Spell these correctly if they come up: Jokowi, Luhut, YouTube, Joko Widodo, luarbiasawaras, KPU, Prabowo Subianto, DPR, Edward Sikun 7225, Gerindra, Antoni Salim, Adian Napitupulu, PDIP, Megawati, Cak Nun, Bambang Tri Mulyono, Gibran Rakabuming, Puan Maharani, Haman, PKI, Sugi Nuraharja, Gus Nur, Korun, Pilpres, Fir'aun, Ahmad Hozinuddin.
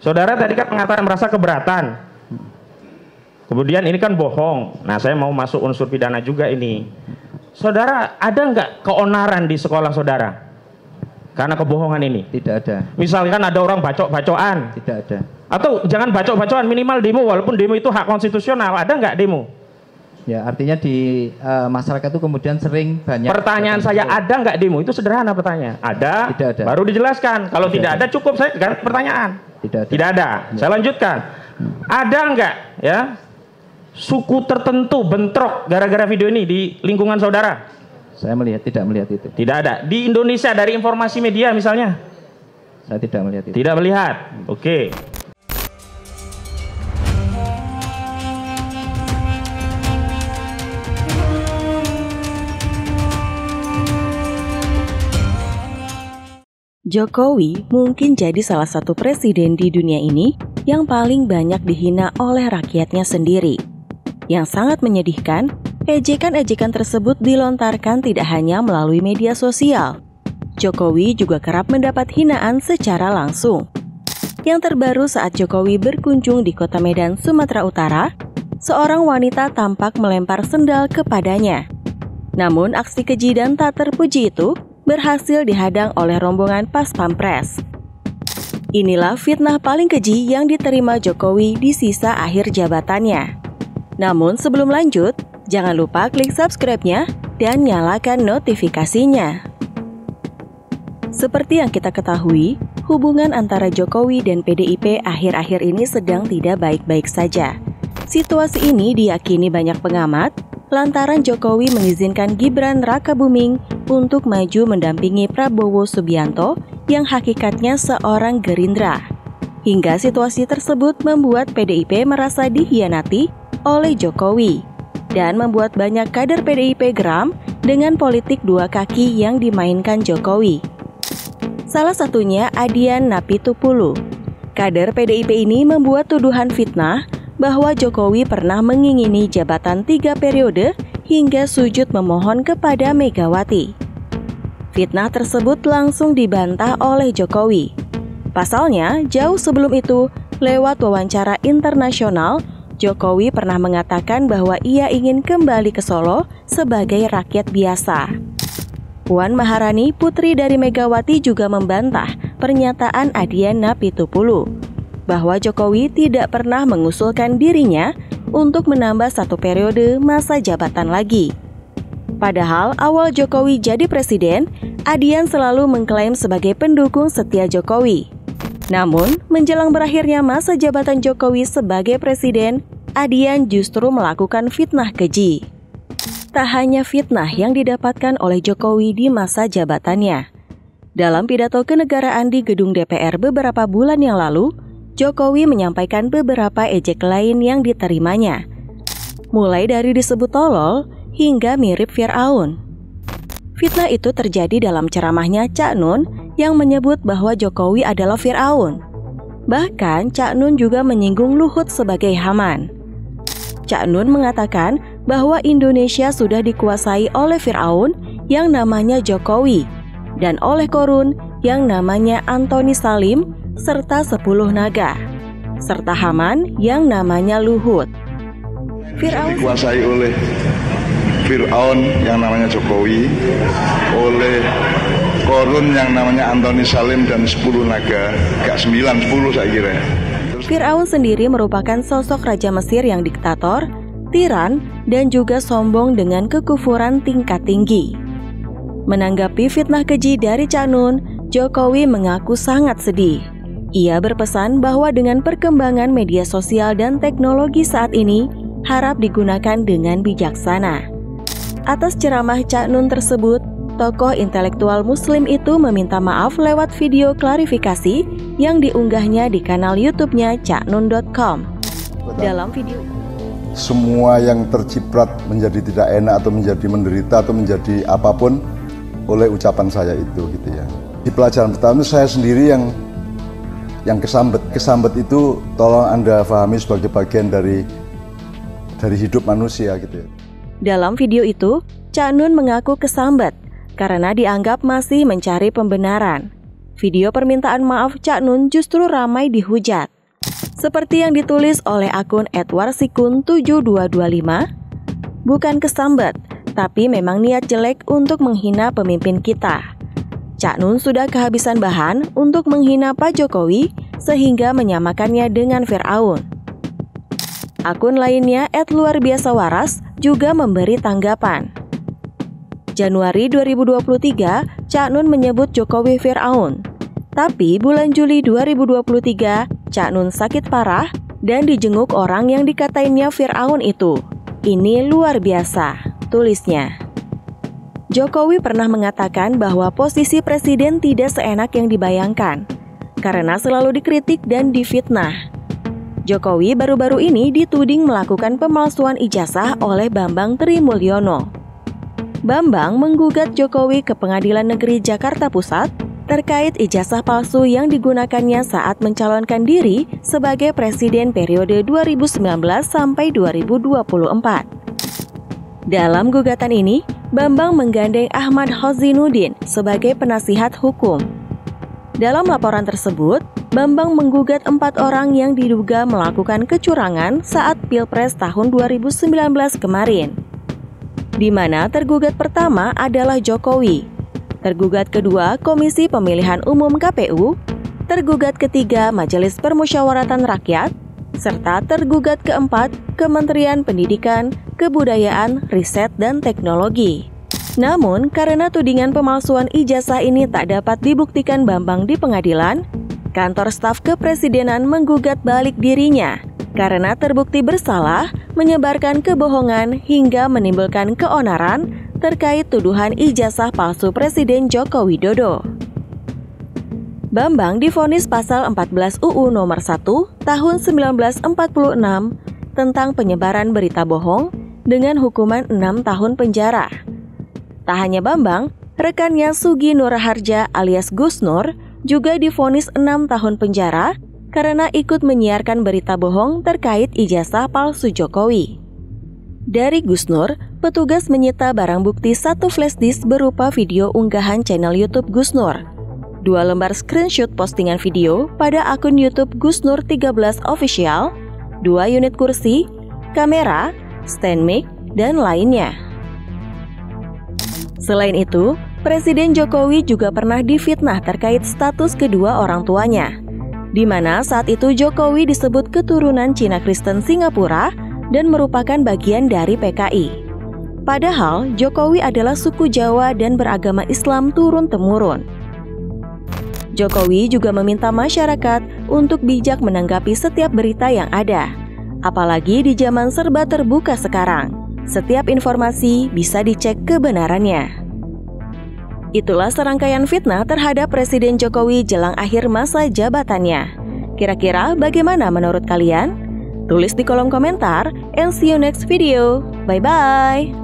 Saudara tadi kan mengatakan merasa keberatan. Kemudian ini kan bohong. Nah, saya mau masuk unsur pidana juga ini. Saudara ada nggak keonaran di sekolah saudara? Karena kebohongan ini tidak ada. Misalkan ada orang bacok-bacokan, tidak ada. Atau jangan bacok-bacokan, minimal demo, walaupun demo itu hak konstitusional. Ada nggak demo? Ya, artinya di masyarakat itu kemudian sering banyak. Pertanyaan saya itu, ada nggak demo? Itu sederhana pertanyaan. Ada, tidak ada. Baru dijelaskan. Kalau tidak ada cukup saya ganti pertanyaan. Tidak ada. Tidak ada. Ya. Saya lanjutkan. Ada nggak ya suku tertentu bentrok gara-gara video ini di lingkungan saudara? Saya melihat, tidak melihat itu. Tidak ada. Di Indonesia dari informasi media misalnya? Saya tidak melihat itu. Tidak melihat. Oke. Jokowi mungkin jadi salah satu presiden di dunia ini yang paling banyak dihina oleh rakyatnya sendiri. Yang sangat menyedihkan, ejekan-ejekan tersebut dilontarkan tidak hanya melalui media sosial. Jokowi juga kerap mendapat hinaan secara langsung. Yang terbaru saat Jokowi berkunjung di kota Medan, Sumatera Utara, seorang wanita tampak melempar sendal kepadanya. Namun aksi keji dan tak terpuji itu berhasil dihadang oleh rombongan Pas Pampres. Inilah fitnah paling keji yang diterima Jokowi di sisa akhir jabatannya. Namun sebelum lanjut, jangan lupa klik subscribe-nya dan nyalakan notifikasinya. Seperti yang kita ketahui, hubungan antara Jokowi dan PDIP akhir-akhir ini sedang tidak baik-baik saja. Situasi ini diyakini banyak pengamat lantaran Jokowi mengizinkan Gibran Rakabuming untuk maju mendampingi Prabowo Subianto yang hakikatnya seorang Gerindra. Hingga situasi tersebut membuat PDIP merasa dikhianati oleh Jokowi dan membuat banyak kader PDIP geram dengan politik dua kaki yang dimainkan Jokowi. Salah satunya Adian Napitupulu. Kader PDIP ini membuat tuduhan fitnah bahwa Jokowi pernah mengingini jabatan 3 periode hingga sujud memohon kepada Megawati. Fitnah tersebut langsung dibantah oleh Jokowi. Pasalnya, jauh sebelum itu, lewat wawancara internasional, Jokowi pernah mengatakan bahwa ia ingin kembali ke Solo sebagai rakyat biasa. Puan Maharani, putri dari Megawati, juga membantah pernyataan Adian Napitupulu bahwa Jokowi tidak pernah mengusulkan dirinya untuk menambah 1 periode masa jabatan lagi. Padahal awal Jokowi jadi presiden, Adian selalu mengklaim sebagai pendukung setia Jokowi. Namun, menjelang berakhirnya masa jabatan Jokowi sebagai presiden, Adian justru melakukan fitnah keji. Tak hanya fitnah yang didapatkan oleh Jokowi di masa jabatannya. Dalam pidato kenegaraan di gedung DPR beberapa bulan yang lalu, Jokowi menyampaikan beberapa ejek lain yang diterimanya. Mulai dari disebut tolol hingga mirip Fir'aun. Fitnah itu terjadi dalam ceramahnya Cak Nun yang menyebut bahwa Jokowi adalah Fir'aun. Bahkan Cak Nun juga menyinggung Luhut sebagai Haman. Cak Nun mengatakan bahwa Indonesia sudah dikuasai oleh Fir'aun yang namanya Jokowi dan oleh Korun yang namanya Antoni Salim serta 10 naga serta Haman yang namanya Luhut. Fir'aun dikuasai oleh Fir'aun yang namanya Jokowi, oleh Korun yang namanya Antoni Salim dan 10 naga, gak 9, 10 saya kira. Fir'aun sendiri merupakan sosok Raja Mesir yang diktator, tiran, dan juga sombong dengan kekufuran tingkat tinggi. Menanggapi fitnah keji dari Cak Nun, Jokowi mengaku sangat sedih. Ia berpesan bahwa dengan perkembangan media sosial dan teknologi saat ini, harap digunakan dengan bijaksana. Atas ceramah Cak Nun tersebut, tokoh intelektual Muslim itu meminta maaf lewat video klarifikasi yang diunggahnya di kanal YouTube-nya caknun.com. Dalam video, semua yang terciprat menjadi tidak enak atau menjadi menderita atau menjadi apapun oleh ucapan saya itu, gitu ya. Di pelajaran pertama saya sendiri yang kesambet itu tolong Anda pahami sebagai bagian dari hidup manusia, gitu ya. Dalam video itu, Cak Nun mengaku kesambet karena dianggap masih mencari pembenaran. video permintaan maaf Cak Nun justru ramai dihujat. Seperti yang ditulis oleh akun Edward Sikun 7225, bukan kesambet, tapi memang niat jelek untuk menghina pemimpin kita. Cak Nun sudah kehabisan bahan untuk menghina Pak Jokowi sehingga menyamakannya dengan Fir'aun. Akun lainnya @luarbiasawaras juga memberi tanggapan. Januari 2023, Cak Nun menyebut Jokowi Fir'aun. Tapi bulan Juli 2023, Cak Nun sakit parah dan dijenguk orang yang dikatainnya Fir'aun itu. Ini luar biasa, tulisnya. Jokowi pernah mengatakan bahwa posisi presiden tidak seenak yang dibayangkan, karena selalu dikritik dan difitnah. Jokowi baru-baru ini dituding melakukan pemalsuan ijazah oleh Bambang Tri Mulyono. Bambang menggugat Jokowi ke Pengadilan Negeri Jakarta Pusat terkait ijazah palsu yang digunakannya saat mencalonkan diri sebagai presiden periode 2019 sampai 2024. Dalam gugatan ini, Bambang menggandeng Ahmad Hozinuddin sebagai penasihat hukum. Dalam laporan tersebut, Bambang menggugat 4 orang yang diduga melakukan kecurangan saat Pilpres tahun 2019 kemarin, di mana tergugat pertama adalah Jokowi, tergugat kedua Komisi Pemilihan Umum KPU, tergugat ketiga Majelis Permusyawaratan Rakyat, serta tergugat keempat Kementerian Pendidikan, Kebudayaan, Riset, dan Teknologi. Namun, karena tudingan pemalsuan ijazah ini tak dapat dibuktikan Bambang di pengadilan, kantor staf kepresidenan menggugat balik dirinya karena terbukti bersalah menyebarkan kebohongan hingga menimbulkan keonaran terkait tuduhan ijazah palsu Presiden Joko Widodo. Bambang divonis pasal 14 UU nomor 1 tahun 1946 tentang penyebaran berita bohong dengan hukuman 6 tahun penjara. Tak hanya Bambang, rekannya Sugi Nuraharja alias Gus Nur juga divonis 6 tahun penjara karena ikut menyiarkan berita bohong terkait ijazah palsu Jokowi. Dari Gus Nur, petugas menyita barang bukti 1 flash disk berupa video unggahan channel YouTube Gus Nur, 2 lembar screenshot postingan video pada akun YouTube Gus Nur 13 official, 2 unit kursi, kamera, stand mic, dan lainnya. Selain itu, Presiden Jokowi juga pernah difitnah terkait status kedua orang tuanya, di mana saat itu Jokowi disebut keturunan Cina Kristen Singapura dan merupakan bagian dari PKI. Padahal Jokowi adalah suku Jawa dan beragama Islam turun-temurun. Jokowi juga meminta masyarakat untuk bijak menanggapi setiap berita yang ada, apalagi di zaman serba terbuka sekarang. Setiap informasi bisa dicek kebenarannya. Itulah serangkaian fitnah terhadap Presiden Jokowi jelang akhir masa jabatannya. Kira-kira bagaimana menurut kalian? Tulis di kolom komentar, and see you next video. Bye-bye!